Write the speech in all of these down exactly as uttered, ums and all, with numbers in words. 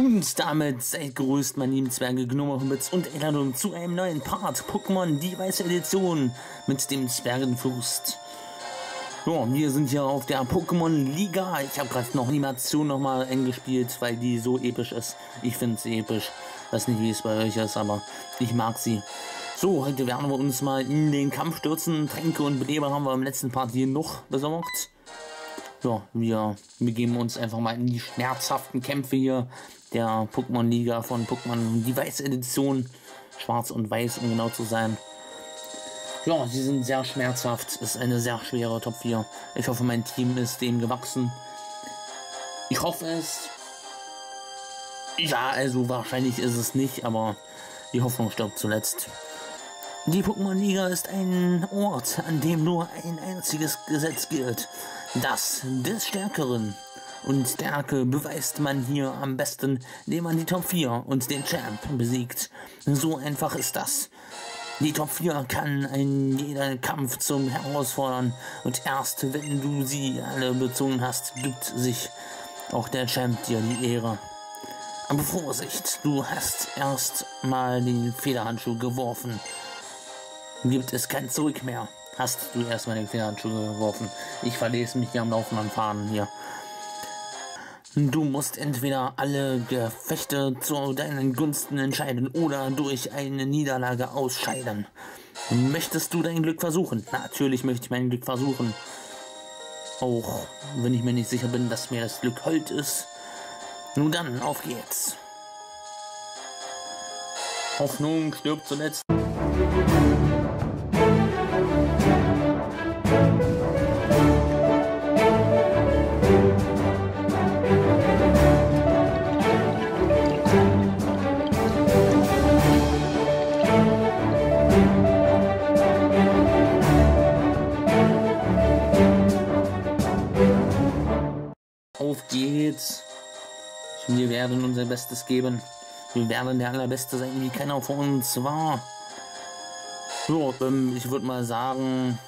Und damit seid grüßt, meine lieben Zwerge, Gnome, Hobbits und Eladum zu einem neuen Part Pokémon, die Weiße Edition mit dem Zwergenfürst. Ja, wir sind hier auf der Pokémon-Liga. Ich habe gerade noch Animation nochmal eingespielt, weil die so episch ist. Ich finde sie episch. Weiß nicht, wie es bei euch ist, aber ich mag sie. So, heute werden wir uns mal in den Kampf stürzen. Tränke und Belieber haben wir im letzten Part hier noch besorgt. Ja, wir begeben uns einfach mal in die schmerzhaften Kämpfe hier der Pokémon-Liga von Pokémon, die Weiße Edition, schwarz und weiß, um genau zu sein. Ja, sie sind sehr schmerzhaft, ist eine sehr schwere Top vier. Ich hoffe, mein Team ist dem gewachsen. Ich hoffe es. Ja, also wahrscheinlich ist es nicht, aber die Hoffnung stirbt zuletzt. Die Pokémon-Liga ist ein Ort, an dem nur ein einziges Gesetz gilt. Das des Stärkeren. Und Stärke beweist man hier am besten, indem man die Top vier und den Champ besiegt. So einfach ist das. Die Top vier kann einen jeden Kampf zum Herausfordern. Und erst wenn du sie alle bezogen hast, gibt sich auch der Champ dir die Ehre. Aber Vorsicht, du hast erst mal den Federhandschuh geworfen. Gibt es kein Zurück mehr. Hast du erstmal den Federhandschuh geworfen. Ich verlese mich hier am laufenden Faden hier. Du musst entweder alle Gefechte zu deinen Gunsten entscheiden oder durch eine Niederlage ausscheiden. Möchtest du dein Glück versuchen? Natürlich möchte ich mein Glück versuchen. Auch wenn ich mir nicht sicher bin, dass mir das Glück hold ist. Nun dann, auf geht's. Hoffnung stirbt zuletzt. Auf geht's. Wir werden unser Bestes geben. Wir werden der Allerbeste sein, wie keiner von uns war. So, ähm, ich würde mal sagen,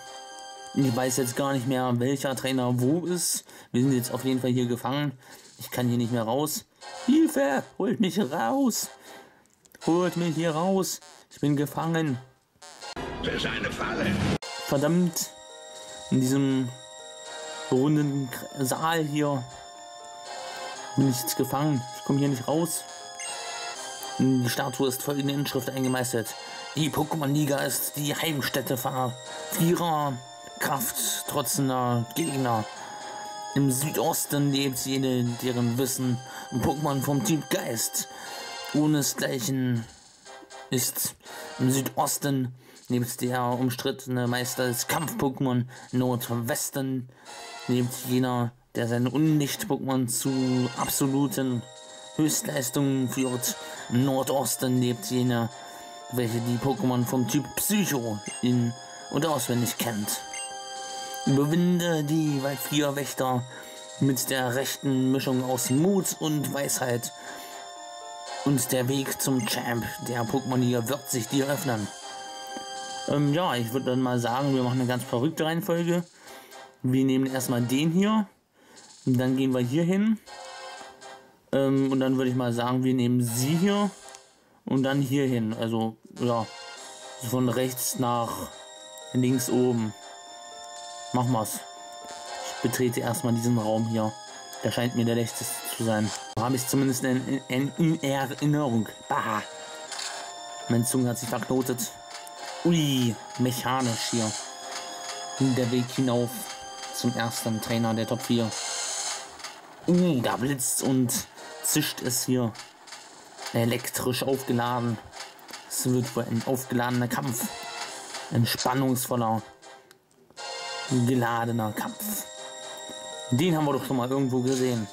ich weiß jetzt gar nicht mehr, welcher Trainer wo ist. Wir sind jetzt auf jeden Fall hier gefangen. Ich kann hier nicht mehr raus. Hilfe! Holt mich raus! Holt mich hier raus! Ich bin gefangen. Das ist eine Falle. Verdammt! In diesem runden Saal hier bin ich jetzt gefangen. Ich komme hier nicht raus. Die Statue ist folgende Inschrift eingemeißelt. Die Pokémon-Liga ist die Heimstätte vierer krafttrotzender Gegner. Im Südosten lebt jene, deren Wissen Pokémon vom Typ Geist ohnesgleichen ist. Im Südosten lebt der umstrittene Meister des Kampf-Pokémon. Im Nordwesten lebt jener, der seine Unlicht-Pokémon zu absoluten Höchstleistungen führt. Im Nordosten lebt jener, welche die Pokémon vom Typ Psycho in- und auswendig kennt. Überwinde die vier Wächter mit der rechten Mischung aus Mut und Weisheit. Und der Weg zum Champ der Pokémon-Liga wird sich dir öffnen. Ähm, ja, ich würde dann mal sagen, wir machen eine ganz verrückte Reihenfolge. Wir nehmen erstmal den hier. Und dann gehen wir hier hin. Ähm, und dann würde ich mal sagen, wir nehmen sie hier. Und dann hier hin, also ja, von rechts nach links oben. Machen wir's. Ich betrete erstmal diesen Raum hier. Der scheint mir der leichteste zu sein. Da habe ich zumindest in, in, in Erinnerung. Bah! Mein Zunge hat sich verknotet. Ui, mechanisch hier. Der Weg hinauf zum ersten Trainer der Top vier. Ui, da blitzt und zischt es hier. Elektrisch aufgeladen. Es wird wohl ein aufgeladener Kampf. Ein spannungsvoller, geladener Kampf. Den haben wir doch schon mal irgendwo gesehen.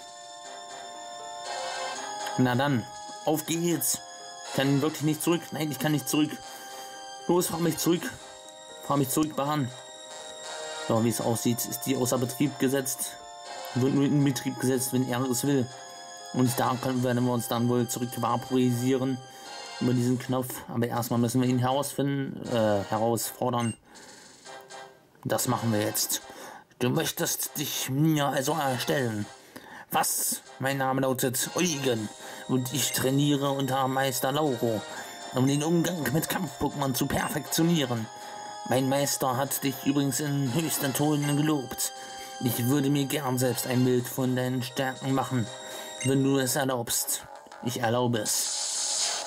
Na dann, auf geht's. Ich kann wirklich nicht zurück. Nein, ich kann nicht zurück. Los, fahr mich zurück. Fahr mich zurück, Bahn. So, wie es aussieht, ist die außer Betrieb gesetzt. Wird nur in Betrieb gesetzt, wenn er es will. Und da können, werden wir uns dann wohl zurück vaporisieren über diesen Knopf. Aber erstmal müssen wir ihn herausfinden, äh, herausfordern. Das machen wir jetzt. Du möchtest dich mir also erstellen. Was? Mein Name lautet Eugen und ich trainiere unter Meister Lauro, um den Umgang mit Kampf-Pokémon zu perfektionieren. Mein Meister hat dich übrigens in höchsten Tönen gelobt. Ich würde mir gern selbst ein Bild von deinen Stärken machen, wenn du es erlaubst. Ich erlaube es.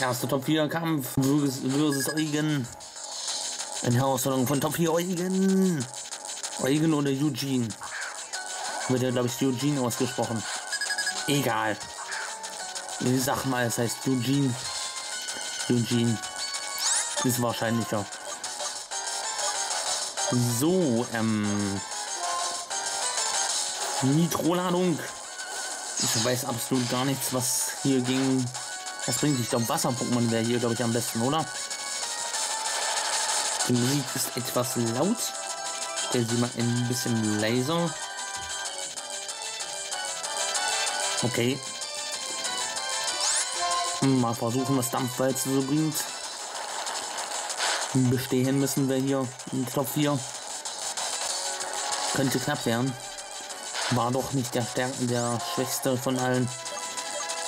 Erster Top vier Kampf versus Eugen. Eine Herausforderung von Top vier Eugen. Eugen oder Eugen? Wird ja, glaube ich, Eugen ausgesprochen. Egal. Ich sag mal, es heißt Eugen. Eugen. Ist wahrscheinlicher. So, ähm... Nitroladung. Ich weiß absolut gar nichts, was hier gegen... Was bringt? Ich glaube, Wasser-Pokémon wäre hier, glaube ich, am besten, oder? Die Musik ist etwas laut. Stell sie mal ein bisschen leiser. Okay. Mal versuchen, was Dampfwalzen so bringt. Bestehen müssen wir hier in Top vier. Könnte knapp werden. War doch nicht der Stärken, der schwächste von allen.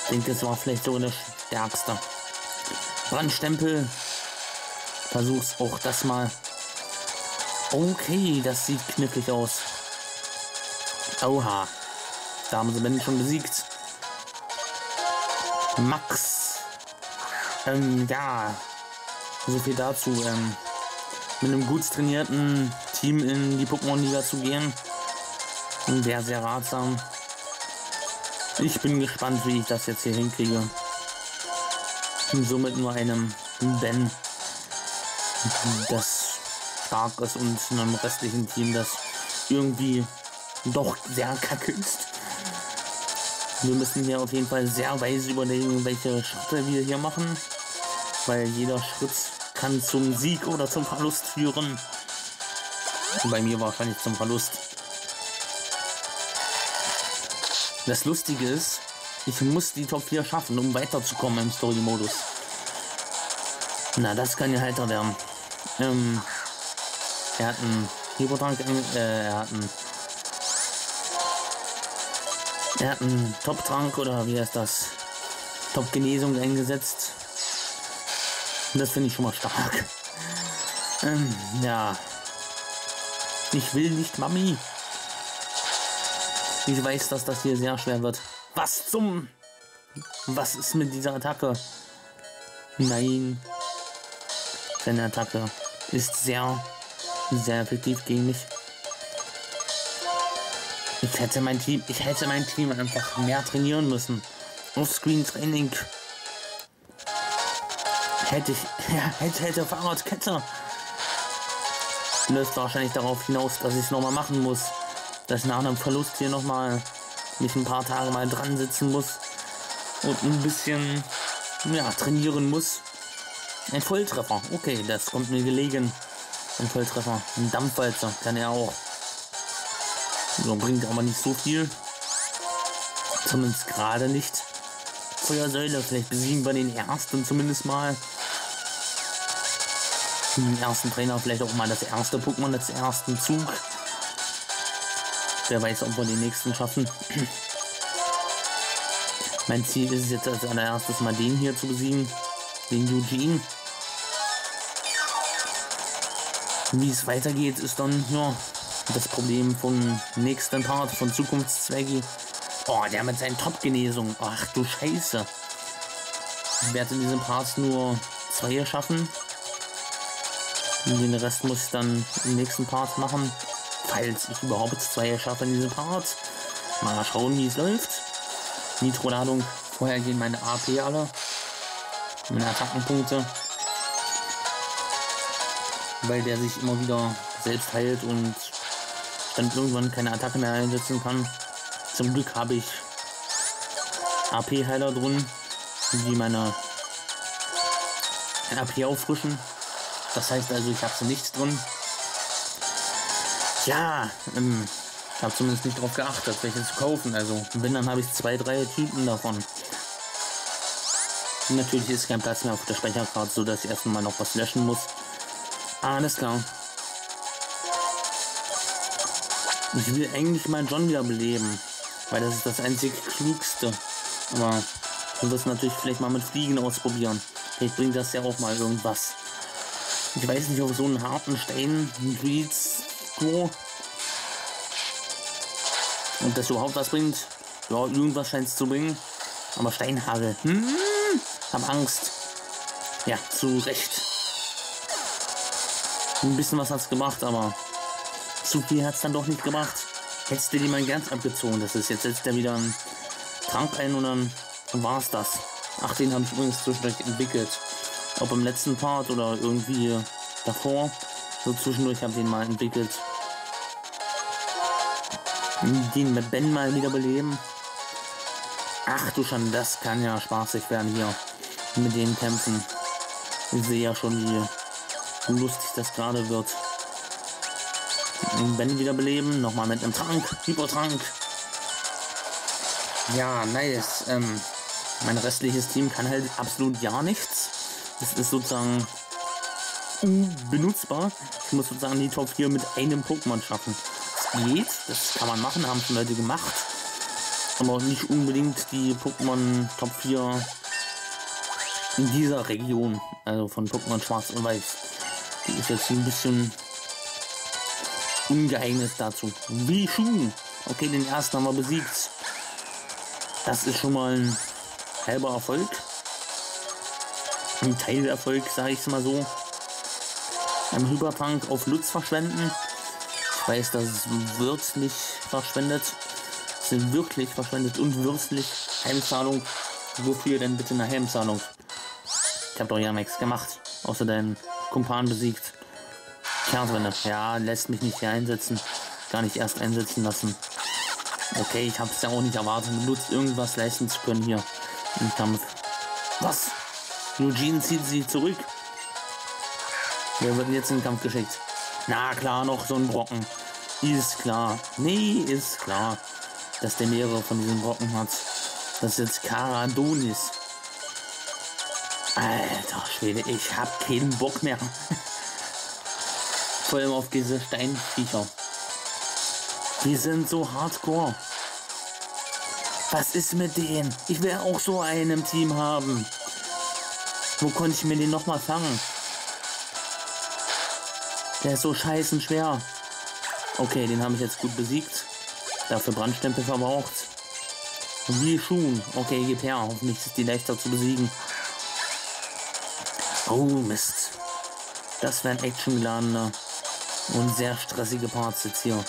Ich denke, es war vielleicht sogar der stärkste. Brandstempel. Versuch's auch das mal. Okay, das sieht knifflig aus. Oha. Da haben sie Ben schon besiegt. Max. Ähm, ja. So viel dazu. Ähm, mit einem gut trainierten Team in die Pokémon-Liga zu gehen, wäre sehr ratsam. Ich bin gespannt, wie ich das jetzt hier hinkriege. Und somit nur einem Ben, das stark ist, und einem restlichen Team, das irgendwie doch sehr kacke ist. Wir müssen hier auf jeden Fall sehr weise überlegen, welche Schritte wir hier machen, weil jeder Schritt kann zum Sieg oder zum Verlust führen. Bei mir wahrscheinlich zum Verlust. Das Lustige ist, ich muss die Top vier schaffen, um weiterzukommen im Story-Modus. Na, das kann ja heiter werden. Ähm, er hat einen Übertrank, äh, er hat einen Er hat einen Top-Trank, oder wie heißt das? Top-Genesung eingesetzt. Das finde ich schon mal stark. Ähm, ja. Ich will nicht, Mami. Ich weiß, dass das hier sehr schwer wird. Was zum... Was ist mit dieser Attacke? Nein. Seine Attacke ist sehr, sehr effektiv gegen mich. Ich hätte mein Team, ich hätte mein Team einfach mehr trainieren müssen. Offscreen-Training. Hätte ich, hätte, hätte Fahrradkette. Löst wahrscheinlich darauf hinaus, dass ich es nochmal machen muss. Dass ich nach einem Verlust hier nochmal mich ein paar Tage mal dran sitzen muss. Und ein bisschen, ja, trainieren muss. Ein Volltreffer. Okay, das kommt mir gelegen. Ein Volltreffer. Ein Dampfwalzer kann er auch. So, bringt aber nicht so viel. Zumindest gerade nicht. Feuersäule, vielleicht besiegen wir den ersten zumindest mal. Den ersten Trainer, vielleicht auch mal das erste Pokémon, das ersten Zug. Wer weiß, ob wir den nächsten schaffen. Mein Ziel ist es jetzt als allererstes mal den hier zu besiegen. Den Eugen. Wie es weitergeht, ist dann, ja... Das Problem vom nächsten Part von Zukunftszwecki. Oh, der mit seinen Top-Genesung. Ach du Scheiße. Ich werde in diesem Part nur zwei schaffen. Den Rest muss ich dann im nächsten Part machen. Falls ich überhaupt zwei schaffe in diesem Part. Mal schauen, wie es läuft. Nitroladung. Vorher gehen meine A P alle. Meine Attackenpunkte. Weil der sich immer wieder selbst heilt und dann irgendwann keine Attacke mehr einsetzen kann. Zum Glück habe ich A P-Heiler drin, die meine A P auffrischen. Das heißt also, ich habe sie nicht drin. Ja, ähm, ich habe zumindest nicht darauf geachtet, welche zu kaufen. Also wenn, dann habe ich zwei, drei Typen davon. Natürlich ist kein Platz mehr auf der Speicherkarte, so dass ich erstmal noch was löschen muss. Alles klar. Ich will eigentlich mal John wieder beleben. Weil das ist das einzig Klugste. Aber wir müssen natürlich vielleicht mal mit Fliegen ausprobieren. Vielleicht bringt das ja auch mal irgendwas. Ich weiß nicht, auf so einen harten Stein, Greeds, so. Und das überhaupt was bringt. Ja, irgendwas scheint es zu bringen. Aber Steinhaare. Hm? Hab Angst. Ja, zu Recht. Ein bisschen was hat's gemacht, aber zu viel hat's dann doch nicht gemacht. Hättest du dir mal ganz abgezogen. Das ist jetzt, setzt er wieder einen Trank ein und dann war's das. Ach, den habe ich übrigens zwischendurch entwickelt. Ob im letzten Part oder irgendwie davor. So zwischendurch habe ich den mal entwickelt. Den mit Ben mal wieder beleben. Ach du schon, das kann ja spaßig werden hier. Mit den Kämpfen. Ich sehe ja schon, wie lustig das gerade wird. Ben wiederbeleben, nochmal mit einem Trank, Übertrank. Ja, nice. Ähm, mein restliches Team kann halt absolut ja nichts. Das ist sozusagen unbenutzbar. Ich muss sozusagen die Top vier mit einem Pokémon schaffen. Das geht, das kann man machen, haben schon Leute gemacht. Aber nicht unbedingt die Pokémon Top vier in dieser Region. Also von Pokémon Schwarz und Weiß. Die ist jetzt ein bisschen ungeeignet dazu. Wie schon. Okay, den ersten haben wir besiegt. Das ist schon mal ein halber Erfolg. Ein Teilerfolg, sage ich es mal so. Ein Hypertank auf Lutz verschwenden. Ich weiß, das wird nicht verschwendet. Das sind wirklich verschwendet und würstlich. Heimzahlung. Wofür denn bitte eine Heimzahlung? Ich habe doch ja nichts gemacht. Außer deinen Kumpan besiegt. Kernwende. Ja, lässt mich nicht hier einsetzen. Gar nicht erst einsetzen lassen. Okay, ich habe es ja auch nicht erwartet, mit Lutz irgendwas leisten zu können hier im Kampf. Was? Eugen zieht sie zurück. Wir werden jetzt in den Kampf geschickt. Na klar, noch so ein Brocken. Ist klar. Nee, ist klar, dass der mehrere von diesen Brocken hat. Das ist jetzt Karadonis. Alter Schwede, ich hab keinen Bock mehr. Vor allem auf diese Steinviecher. Die sind so hardcore. Was ist mit denen? Ich will auch so einen im Team haben. Wo konnte ich mir den nochmal fangen? Der ist so scheißen schwer. Okay, den habe ich jetzt gut besiegt. Dafür Brandstempel verbraucht. Wie schon. Okay, gib her. Hoffentlich ist die leichter zu besiegen. Oh Mist. Das wären actiongeladene und sehr stressige Parts jetzt hier.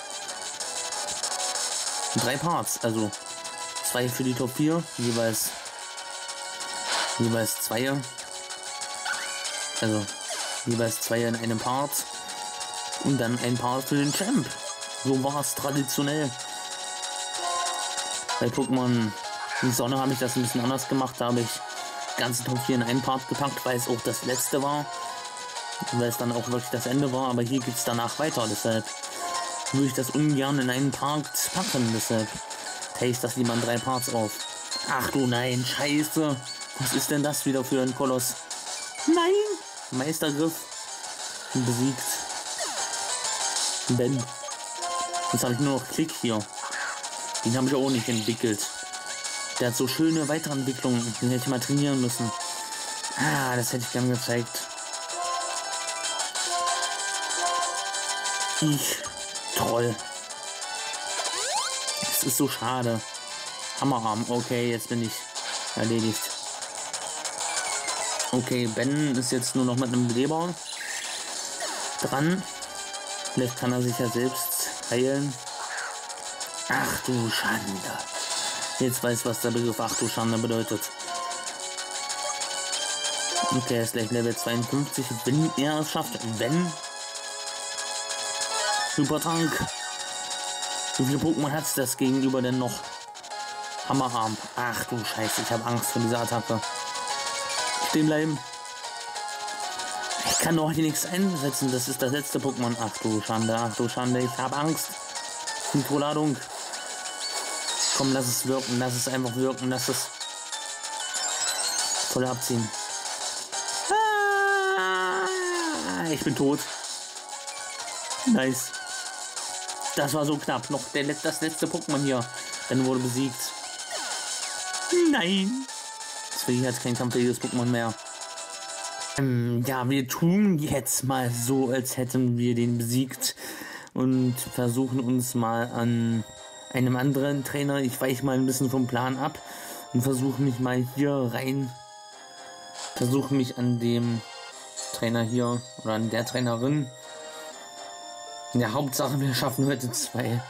Drei Parts, also zwei für die Top vier, jeweils jeweils zwei. Also jeweils zwei in einem Part und dann ein Part für den Champ. So war es traditionell. Bei Pokémon in Sonne habe ich das ein bisschen anders gemacht. Da habe ich die ganze Top vier in einen Part gepackt, weil es auch das letzte war. Weil es dann auch wirklich das Ende war. Aber hier geht es danach weiter. Deshalb würde ich das ungern in einen Part packen. Deshalb teile ich das lieber in drei Parts auf. Ach du nein, scheiße. Was ist denn das wieder für ein Koloss? Nein! Meistergriff besiegt Ben. Jetzt habe ich nur noch Klick hier. Den habe ich auch nicht entwickelt. Der hat so schöne Weiterentwicklungen. Den hätte ich mal trainieren müssen. Ah, das hätte ich gern gezeigt. Ich Troll. Es ist so schade. Hammerarm. Okay, jetzt bin ich erledigt. Okay, Ben ist jetzt nur noch mit einem Belieber dran. Vielleicht kann er sich ja selbst heilen. Ach du Schande. Jetzt weiß, was der Begriff Ach du Schande bedeutet. Okay, er ist gleich Level zweiundfünfzig. Wenn er es schafft, wenn. Übertrank. Wie viele Pokémon hat es das gegenüber denn noch? Hammerarm. Ach du Scheiße, ich habe Angst vor dieser Attacke. Stehen bleiben. Ich kann doch hier nichts einsetzen. Das ist das letzte Pokémon. Ach du Schande, ach du Schande. Ich habe Angst. Nitroladung. Komm, lass es wirken. Lass es einfach wirken. Lass es voll abziehen. Ah, ich bin tot. Nice. Das war so knapp. Noch der, das letzte Pokémon hier. Dann wurde besiegt. Nein. Deswegen hat es kein kampffähiges Pokémon mehr. Ähm, ja, wir tun jetzt mal so, als hätten wir den besiegt. Und versuchen uns mal an einem anderen Trainer. Ich weiche mal ein bisschen vom Plan ab. Und versuche mich mal hier rein. Versuche mich an dem Trainer hier. Oder an der Trainerin. In der Hauptsache, wir schaffen heute zwei.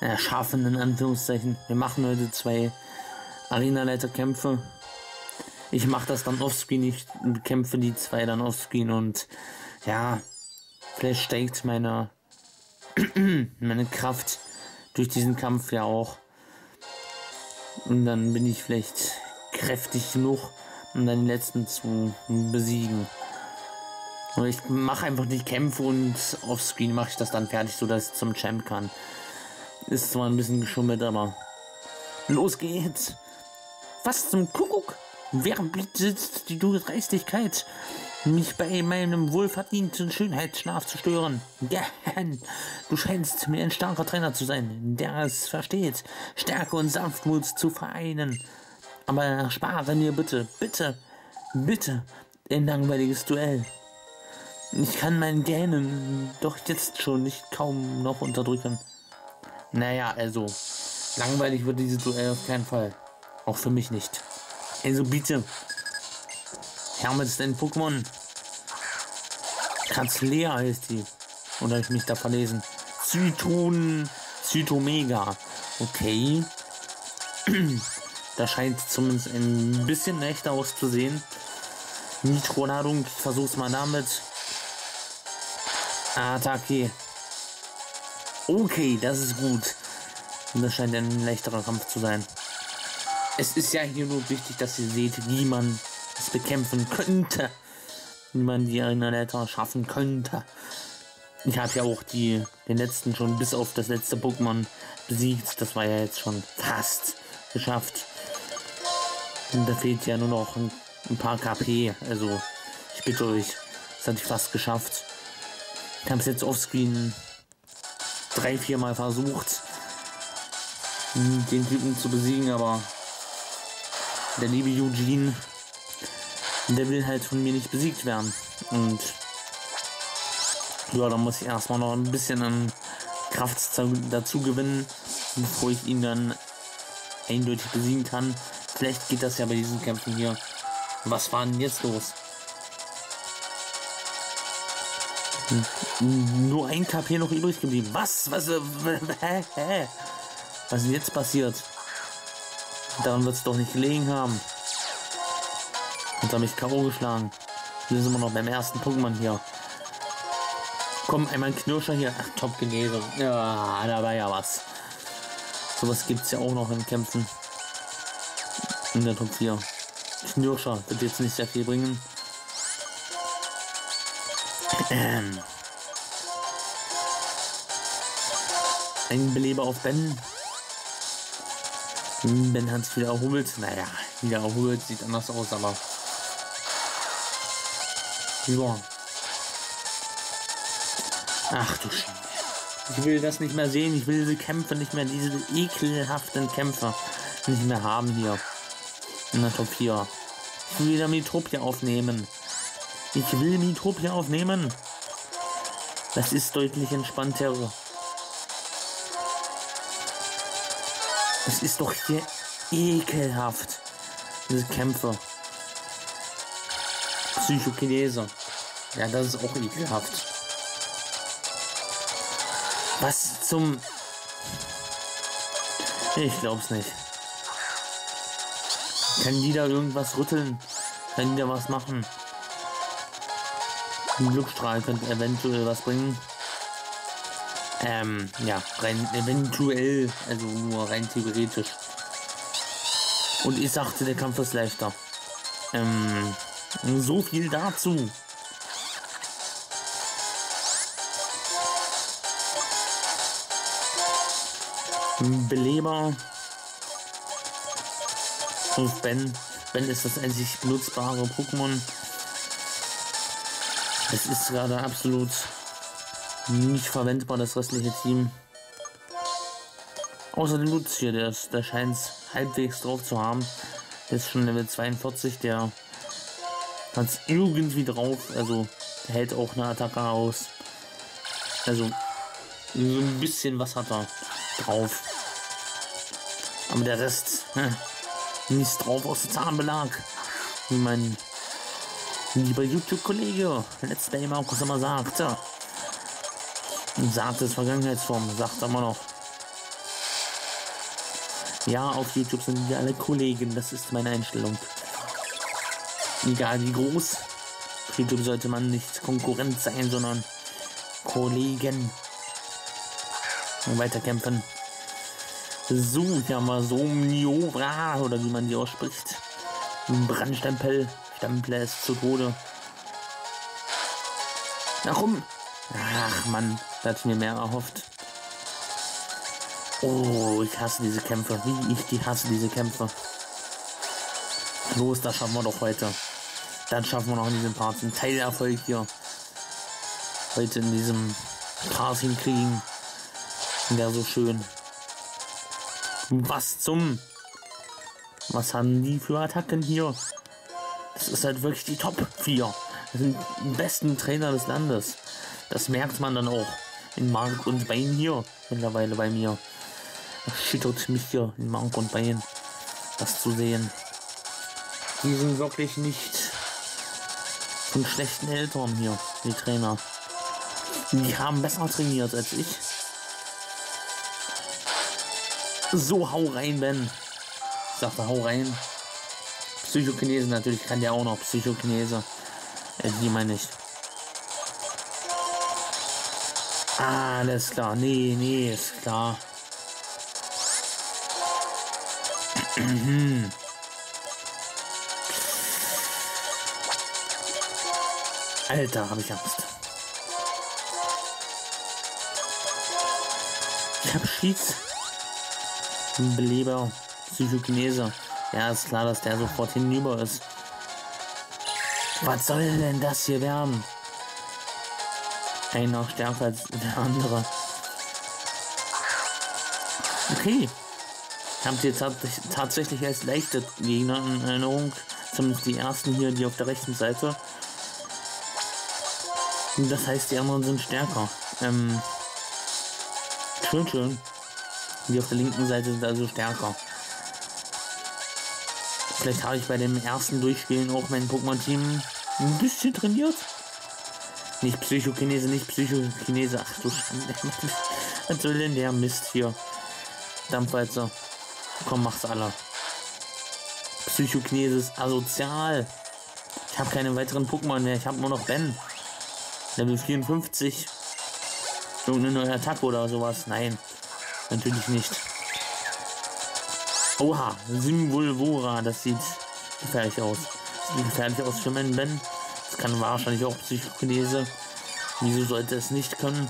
Äh, schaffen in Anführungszeichen. Wir machen heute zwei Arenaleiterkämpfe. Ich mache das dann offscreen. Ich bekämpfe die zwei dann offscreen. Und ja, vielleicht steigt meine, meine Kraft durch diesen Kampf ja auch. Und dann bin ich vielleicht kräftig genug, um dann die letzten zu besiegen. Und ich mache einfach die Kämpfe und offscreen mache ich das dann fertig, sodass ich zum Champ kann. Ist zwar ein bisschen geschummelt, aber los geht's. Was zum Kuckuck? Wer bietet die Dreistigkeit, mich bei meinem wohlverdienten Schönheitsschlaf zu stören? Ja, du scheinst mir ein starker Trainer zu sein, der es versteht, Stärke und Sanftmut zu vereinen. Aber spare mir bitte, bitte, bitte ein langweiliges Duell. Ich kann mein Gähnen doch jetzt schon nicht kaum noch unterdrücken. Naja, also, langweilig wird dieses Duell auf keinen Fall. Auch für mich nicht. Also bitte. Hermes ist ein Pokémon. Kattlea heißt die. Oder habe ich mich da verlesen? Zyton. Zytomega. Okay. Da scheint zumindest ein bisschen leichter auszusehen. Nitroladung. Ich versuch's mal damit. Attacke. Okay, das ist gut. Und das scheint ein leichterer Kampf zu sein. Es ist ja hier nur wichtig, dass ihr seht, wie man es bekämpfen könnte. Wie man die Arenaleiter schaffen könnte. Ich habe ja auch die, den letzten schon bis auf das letzte Pokémon besiegt. Das war ja jetzt schon fast geschafft. Und da fehlt ja nur noch ein, ein paar K P. Also, ich bitte euch, das hatte ich fast geschafft. Ich habe es jetzt offscreen drei, vier Mal versucht, den Typen zu besiegen, aber der liebe Eugen, der will halt von mir nicht besiegt werden. Und ja, da muss ich erstmal noch ein bisschen an Kraft dazu gewinnen, bevor ich ihn dann eindeutig besiegen kann. Vielleicht geht das ja bei diesen Kämpfen hier. Was war denn jetzt los? Nur ein K P noch übrig geblieben. Was? Was? Was ist jetzt passiert? Daran wird es doch nicht gelegen haben. Und da mich K O geschlagen. Wir sind immer noch beim ersten Pokémon hier. Komm, einmal ein Knirscher hier. Ach, Top-Genesung. Ja, da war ja was. Sowas gibt es ja auch noch in Kämpfen. In der Top vier. Knirscher wird jetzt nicht sehr viel bringen. Ähm. Ein Belieber auf Ben. Ben hat es wieder erholt. Naja, wieder erholt, sieht anders aus, aber. Ja. Ach du Scheiße. Ich will das nicht mehr sehen. Ich will diese Kämpfe nicht mehr, diese ekelhaften Kämpfe nicht mehr haben hier. In der Top vier. Ich will wieder Miitopia aufnehmen. Ich will Miitopia aufnehmen. Das ist deutlich entspannter. Es ist doch hier ekelhaft. Diese Kämpfe. Psychokinese. Ja, das ist auch ekelhaft. Was zum... Ich glaub's nicht. Kann die da irgendwas rütteln? Kann die da was machen? Ein Glücksstrahl könnte eventuell was bringen. Ähm, ja, rein eventuell, also nur rein theoretisch. Und ich sagte, der Kampf ist leichter. Ähm, so viel dazu. Belieber. Und Ben. Ben ist das einzig benutzbare Pokémon. Es ist gerade absolut nicht verwendbar, das restliche Team. Außer Lucio, der, der scheint halbwegs drauf zu haben. Ist schon Level zweiundvierzig, der hat es irgendwie drauf, also der hält auch eine Attacke aus. Also so ein bisschen was hat er drauf. Aber der Rest, nichts drauf aus dem Zahnbelag. Wie mein lieber YouTube-Kollege, letztes Mal Markus immer sagt. Und sagt es Vergangenheitsform, sagt er immer noch. Ja, auf YouTube sind wir alle Kollegen, das ist meine Einstellung. Egal wie groß, auf YouTube sollte man nicht Konkurrent sein, sondern Kollegen. Und weiterkämpfen. So, hier haben wir Somniora, oder wie man die ausspricht. Brandstempel, Stempler ist zu Tode. Warum? Ach man, da hat mir mehr erhofft. Oh, ich hasse diese Kämpfe. Wie ich die hasse, diese Kämpfe. Los, das schaffen wir doch heute. Das schaffen wir noch in diesem Part. Ein Teilerfolg hier. Heute in diesem Part hinkriegen. Wäre so schön. Was zum... Was haben die für Attacken hier? Das ist halt wirklich die Top vier. Das sind die besten Trainer des Landes. Das merkt man dann auch in Mark und Bein hier mittlerweile bei mir. Das schüttert mich hier in Mark und Bein, das zu sehen. Die sind wirklich nicht von schlechten Eltern hier, die Trainer. Die haben besser trainiert als ich. So, hau rein, Ben. Ich sagte, hau rein. Psychokinese natürlich, kann der auch noch. Psychokinese. Äh, die meine ich. Alles klar, nee, nee, ist klar. Alter, habe ich Angst. Ich habe Schieds. Belieber, Psychokinese. Ja, ist klar, dass der sofort hinüber ist. Was soll denn das hier werden? Einer stärker als der andere. Okay. Ich habe jetzt tatsächlich als leichte Gegner in Erinnerung. Zumindest die ersten hier, die auf der rechten Seite. Das heißt, die anderen sind stärker. Ähm, schön, schön. Die auf der linken Seite sind also stärker. Vielleicht habe ich bei dem ersten Durchspielen auch mein Pokémon-Team ein bisschen trainiert. Nicht Psychokinese, nicht Psychokinese. Ach du Schande. Was soll denn der Mist hier? Dampfwalzen. Komm, mach's alle. Psychokinese ist asozial. Ich habe keine weiteren Pokémon mehr. Ich habe nur noch Ben. Level vierundfünfzig. Irgendeine neue Attacke oder sowas. Nein. Natürlich nicht. Oha. Simbulvora. Das sieht gefährlich aus. Das sieht gefährlich aus für meinen Ben. Das kann wahrscheinlich auch Psychokinese. Wieso sollte es nicht können?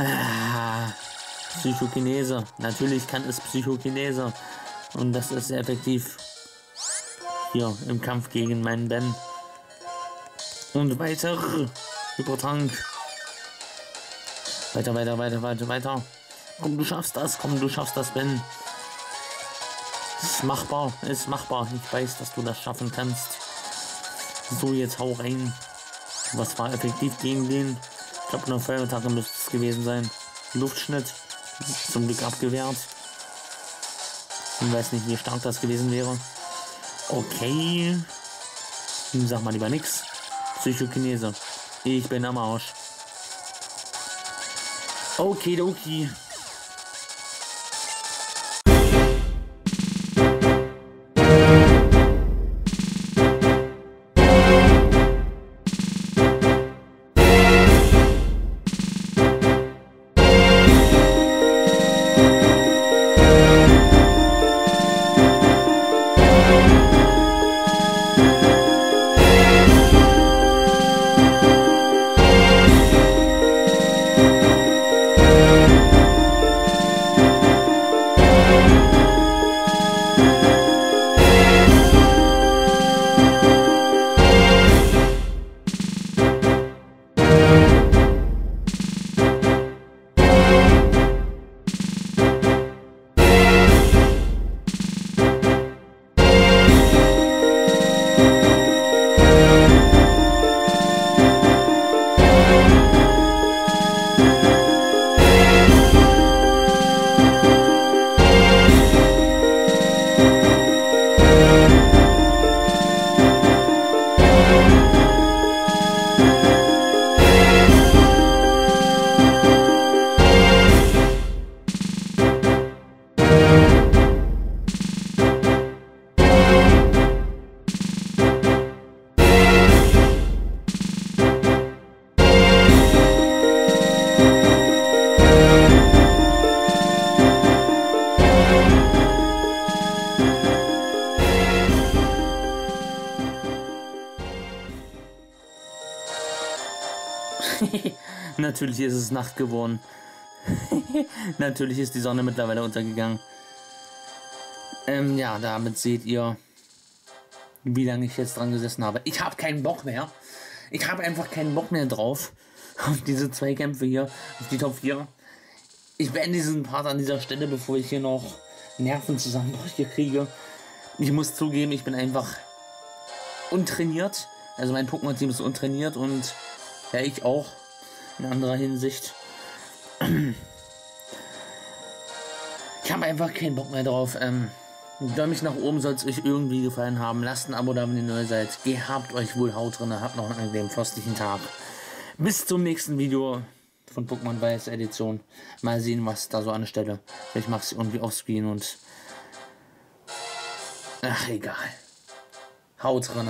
Ah, Psychokinese. Natürlich kann es Psychokinese. Und das ist sehr effektiv. Hier im Kampf gegen meinen Ben. Und weiter. Übertrank. Weiter, weiter, weiter, weiter, weiter. Komm, du schaffst das. Komm, du schaffst das, Ben. Ist machbar, ist machbar. Ich weiß, dass du das schaffen kannst. So, jetzt hau rein. Was war effektiv gegen den? Ich glaube, eine Feuerattacke müsste es gewesen sein. Luftschnitt. Zum Glück abgewehrt. Ich weiß nicht, wie stark das gewesen wäre. Okay. Ich sag mal lieber nix. Psychokinese. Ich bin am Arsch. Okay, okay. Natürlich ist es Nacht geworden. Natürlich ist die Sonne mittlerweile untergegangen. Ähm, ja, damit seht ihr, wie lange ich jetzt dran gesessen habe. Ich habe keinen Bock mehr. Ich habe einfach keinen Bock mehr drauf. Auf diese zwei Kämpfe hier. Auf die Top vier. Ich beende diesen Part an dieser Stelle, bevor ich hier noch Nervenzusammenbrüche kriege. Ich muss zugeben, ich bin einfach untrainiert. Also mein Pokémon-Team ist untrainiert und ja, ich auch. In anderer Hinsicht. Ich habe einfach keinen Bock mehr drauf. Ähm, Däumchen nach oben soll es euch irgendwie gefallen haben. Lasst ein Abo da, wenn ihr neu seid. Gehabt euch wohl, haut drin. Habt noch einen angenehmen frostlichen Tag. Bis zum nächsten Video von Pokémon Weiße Edition. Mal sehen, was da so anstelle. Vielleicht mache ich es irgendwie offscreen und... Ach, egal. Haut drin.